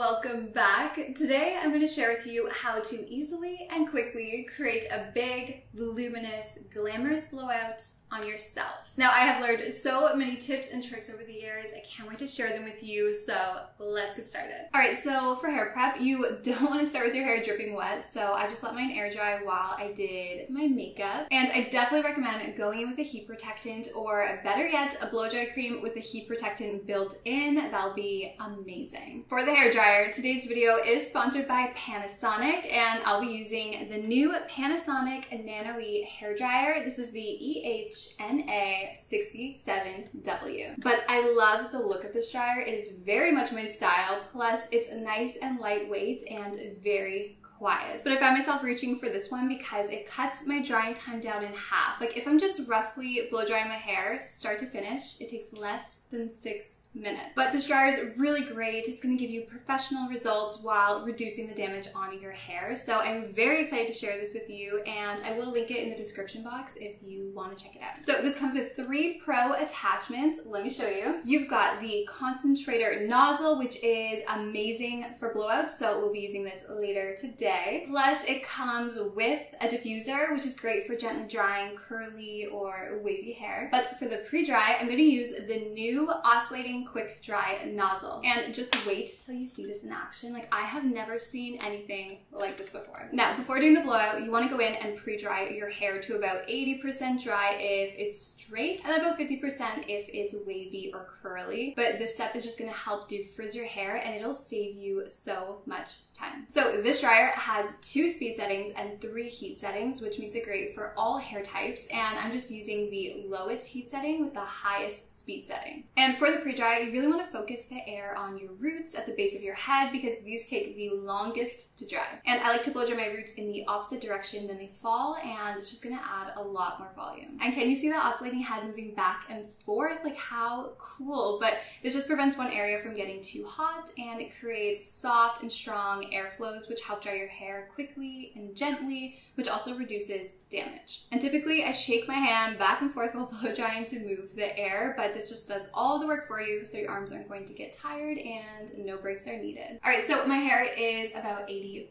welcome back. Today I'm going to share with you how to easily and quickly create a big, voluminous, glamorous blowout on yourself. Now, I have learned so many tips and tricks over the years. I can't wait to share them with you, so let's get started. All right, so for hair prep, you don't want to start with your hair dripping wet, so I just let mine air dry while I did my makeup. And I definitely recommend going in with a heat protectant, or better yet, a blow dry cream with a heat protectant built in. That'll be amazing. For the hair dryer, today's video is sponsored by Panasonic, and I'll be using the new Panasonic nanoe™ hair dryer. This is the EH-NA67-W. But I love the look of this dryer. It is very much my style, plus it's nice and lightweight and very quiet. But I found myself reaching for this one because it cuts my drying time down in half. Like, if I'm just roughly blow drying my hair start to finish, it takes less than 6 minutes. But this dryer is really great. It's going to give you professional results while reducing the damage on your hair. So I'm very excited to share this with you, and I will link it in the description box if you want to check it out. So this comes with 3 pro attachments. Let me show you. You've got the concentrator nozzle, which is amazing for blowouts, so we'll be using this later today. Plus, it comes with a diffuser, which is great for gently drying curly or wavy hair. But for the pre-dry, I'm going to use the new oscillating quick dry nozzle, and just wait till you see this in action. Like, I have never seen anything like this before. Now, before doing the blowout, you want to go in and pre-dry your hair to about 80% dry if it's straight, and about 50% if it's wavy or curly. But this step is just going to help defrizz your hair, and it'll save you so much time. So this dryer has 2 speed settings and 3 heat settings, which makes it great for all hair types, and I'm just using the lowest heat setting with the highest speed setting. And for the pre-dry, you really want to focus the air on your roots at the base of your head, because these take the longest to dry. And I like to blow dry my roots in the opposite direction than they fall, and it's just going to add a lot more volume. And can you see the oscillating head moving back and forth? Like, how cool! But this just prevents one area from getting too hot, and it creates soft and strong air flows, which help dry your hair quickly and gently, which also reduces damage. And typically I shake my hand back and forth while blow drying to move the air, but this just does all the work for you, so your arms aren't going to get tired and no breaks are needed. All right, so my hair is about 80%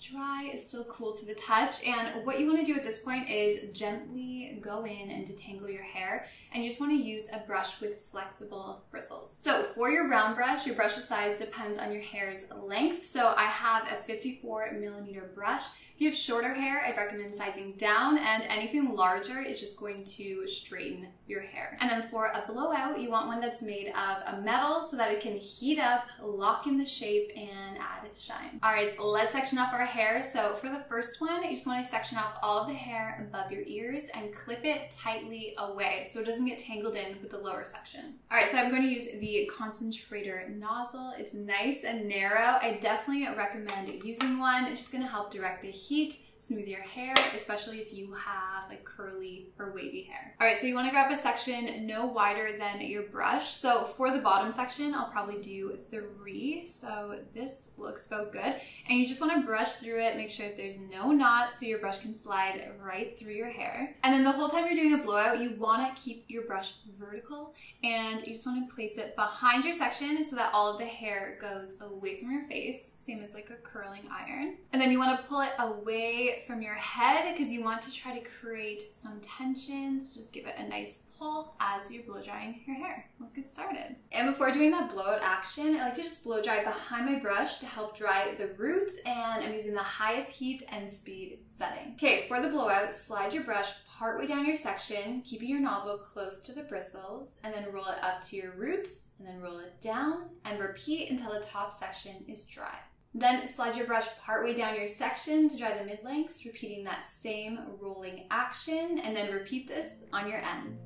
dry. It's still cool to the touch, and what you want to do at this point is gently go in and detangle your hair, and you just want to use a brush with flexible bristles. So for your round brush, your brush's size depends on your hair's length, so I have a 54mm brush. If you have shorter hair, I'd recommend sizing down, and anything larger is just going to straighten your hair. And then for a blowout, you want one that's made of a metal so that it can heat up, lock in the shape, and add shine. All right, let's section off our hair. So for the first one, you just want to section off all of the hair above your ears and clip it tightly away so it doesn't get tangled in with the lower section. All right, so I'm going to use the concentrator nozzle. It's nice and narrow. I definitely recommend using one. It's just going to help direct the heat, smooth your hair, especially if you have like curly or wavy hair. All right, so you want to grab a section no wider than your brush. So for the bottom section, I'll probably do 3. So this looks about good. And you just want to brush through it, make sure that there's no knots so your brush can slide right through your hair. And then the whole time you're doing a blowout, you want to keep your brush vertical, and you just want to place it behind your section so that all of the hair goes away from your face, same as like a curling iron. And then you want to pull it away from your head because you want to try to create some tension. So just give it a nice pull as you're blow drying your hair. Let's get started. And before doing that blowout action, I like to just blow dry behind my brush to help dry the roots, and I'm using the highest heat and speed setting. Okay, for the blowout, slide your brush partway down your section, keeping your nozzle close to the bristles, and then roll it up to your root, and then roll it down, and repeat until the top section is dry. Then slide your brush partway down your section to dry the mid-lengths, repeating that same rolling action, and then repeat this on your ends.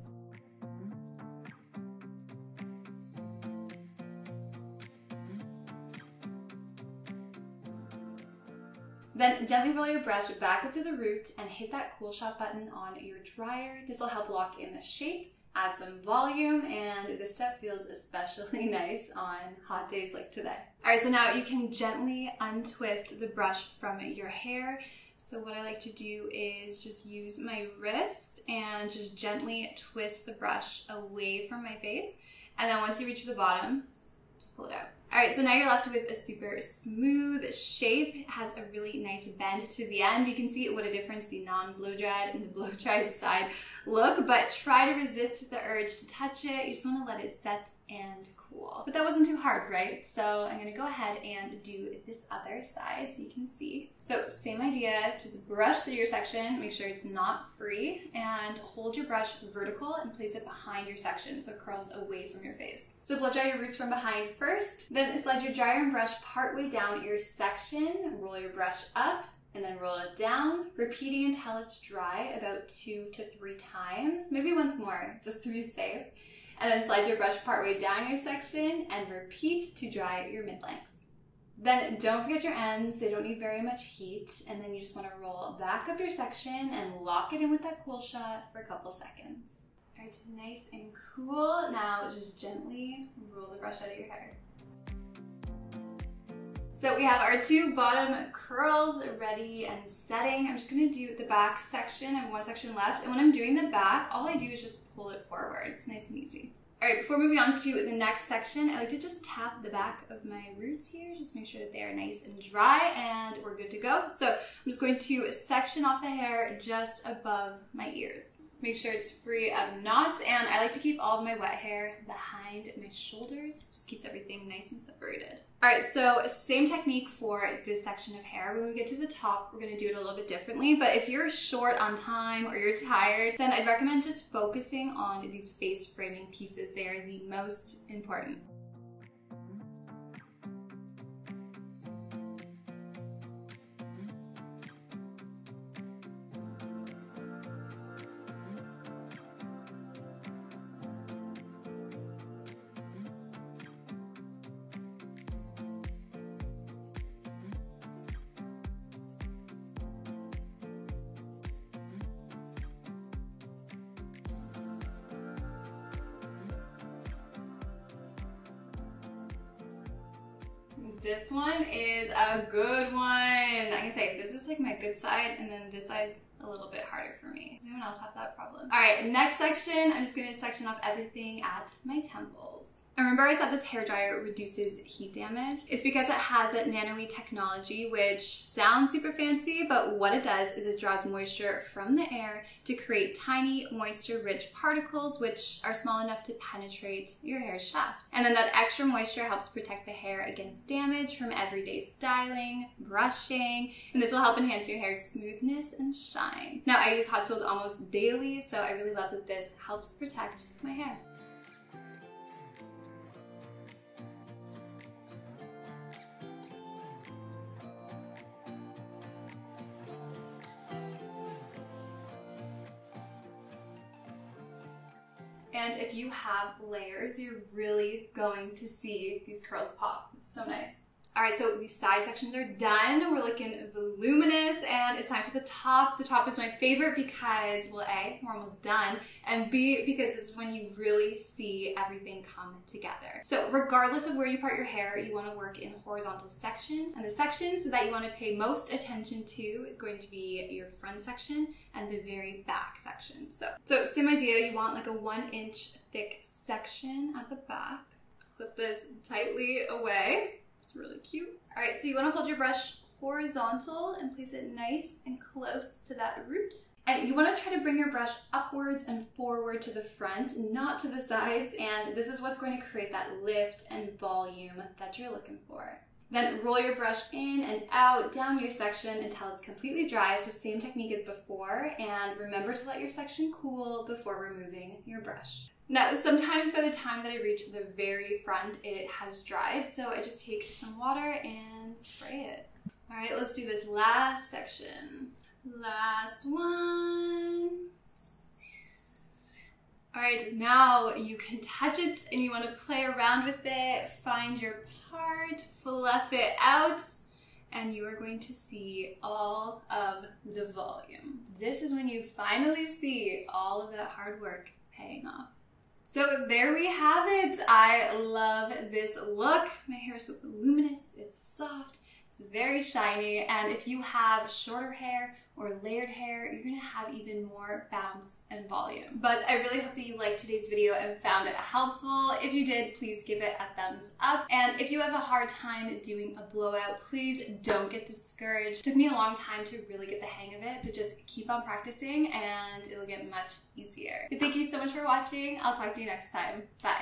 Then gently roll your brush back up to the root and hit that cool shot button on your dryer. This will help lock in the shape, add some volume, and this step feels especially nice on hot days like today. All right, so now you can gently untwist the brush from your hair. So what I like to do is just use my wrist and just gently twist the brush away from my face. And then once you reach the bottom, just pull it out. All right, so now you're left with a super smooth shape. It has a really nice bend to the end. You can see what a difference the non-blow dried and the blow dried side look, but try to resist the urge to touch it. You just wanna let it set and cool. But that wasn't too hard, right? So I'm gonna go ahead and do this other side so you can see. So same idea, just brush through your section, make sure it's not free, and hold your brush vertical and place it behind your section so it curls away from your face. So blow dry your roots from behind first, then slide your dryer and brush partway down your section, roll your brush up, and then roll it down, repeating until it's dry about 2 to 3 times, maybe once more, just to be safe. And then slide your brush partway down your section and repeat to dry your mid-lengths. Then don't forget your ends, they don't need very much heat, and then you just want to roll back up your section and lock it in with that cool shot for a couple seconds. All right, nice and cool. Now just gently roll the brush out of your hair. So we have our two bottom curls ready and setting. I'm just gonna do the back section. I have one section left. And when I'm doing the back, all I do is just pull it forward. It's nice and easy. All right, before moving on to the next section, I like to just tap the back of my roots here, just make sure that they are nice and dry, and we're good to go. So I'm just going to section off the hair just above my ears. Make sure it's free of knots, and I like to keep all of my wet hair behind my shoulders. Just keeps everything nice and separated. All right, so same technique for this section of hair. When we get to the top, we're gonna do it a little bit differently, but if you're short on time or you're tired, then I'd recommend just focusing on these face framing pieces. They are the most important. This one is a good one. Like I say, this is like my good side, and then this side's a little bit harder for me. Does anyone else have that problem? All right, next section, I'm just gonna section off everything at my temples. And remember I said this hairdryer reduces heat damage? It's because it has that nanoe technology, which sounds super fancy, but what it does is it draws moisture from the air to create tiny moisture-rich particles, which are small enough to penetrate your hair's shaft. And then that extra moisture helps protect the hair against damage from everyday styling, brushing, and this will help enhance your hair's smoothness and shine. Now, I use hot tools almost daily, so I really love that this helps protect my hair. And if you have layers, you're really going to see these curls pop. It's so nice. All right, so these side sections are done. We're looking voluminous, and it's time for the top. The top is my favorite because, well, A, we're almost done, and B, because this is when you really see everything come together. So regardless of where you part your hair, you wanna work in horizontal sections, and the sections that you wanna pay most attention to is going to be your front section and the very back section. So same idea, you want like a 1-inch thick section at the back. Clip this tightly away. It's really cute. All right, so you wanna hold your brush horizontal and place it nice and close to that root. And you wanna try to bring your brush upwards and forward to the front, not to the sides, and this is what's going to create that lift and volume that you're looking for. Then roll your brush in and out, down your section until it's completely dry, so same technique as before, and remember to let your section cool before removing your brush. Now, sometimes by the time that I reach the very front, it has dried, so I just take some water and spray it. All right, let's do this last section. Last one. All right, now you can touch it and you want to play around with it, find your part, fluff it out, and you are going to see all of the volume. This is when you finally see all of that hard work paying off. So there we have it. I love this look. My hair is so luminous, it's soft, it's It's very shiny, and if you have shorter hair or layered hair, you're gonna have even more bounce and volume. But I really hope that you liked today's video and found it helpful. If you did, please give it a thumbs up. And if you have a hard time doing a blowout, please don't get discouraged. It took me a long time to really get the hang of it, but just keep on practicing and it'll get much easier. But thank you so much for watching. I'll talk to you next time. Bye.